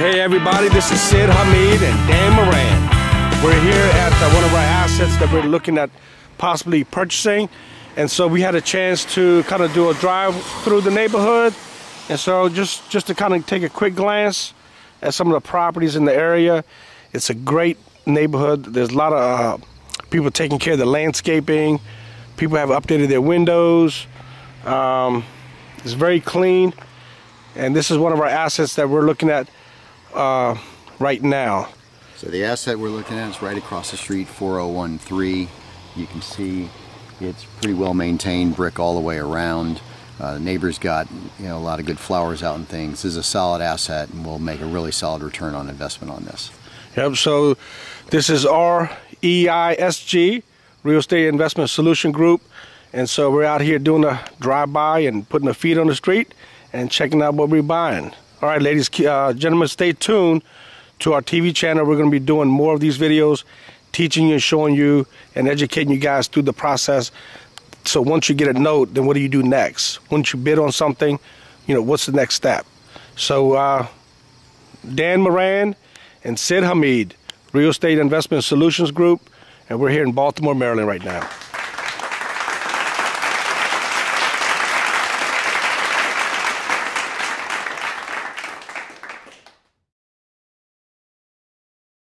Hey everybody, this is Sid Hameed and Dan Moran. We're here at one of our assets that we're looking at possibly purchasing. And so we had a chance to kind of do a drive through the neighborhood. And so just to kind of take a quick glance at some of the properties in the area. It's a great neighborhood. There's a lot of people taking care of the landscaping. People have updated their windows. It's very clean. And this is one of our assets that we're looking at right now. So the asset we're looking at is right across the street, 4013. You can see it's pretty well maintained, brick all the way around. The neighbor's got a lot of good flowers out and things. This is a solid asset, and we'll make a really solid return on investment on this. Yep. So this is REISG, Real Estate Investment Solution Group, and so we're out here doing a drive-by and putting the feet on the street and checking out what we're buying. All right, ladies, gentlemen, stay tuned to our TV channel. We're going to be doing more of these videos, teaching you and showing you and educating you guys through the process. So once you get a note, then what do you do next? Once you bid on something, what's the next step? So Dan Moran and Sid Hameed, Real Estate Investment Solutions Group, and we're here in Baltimore, Maryland right now.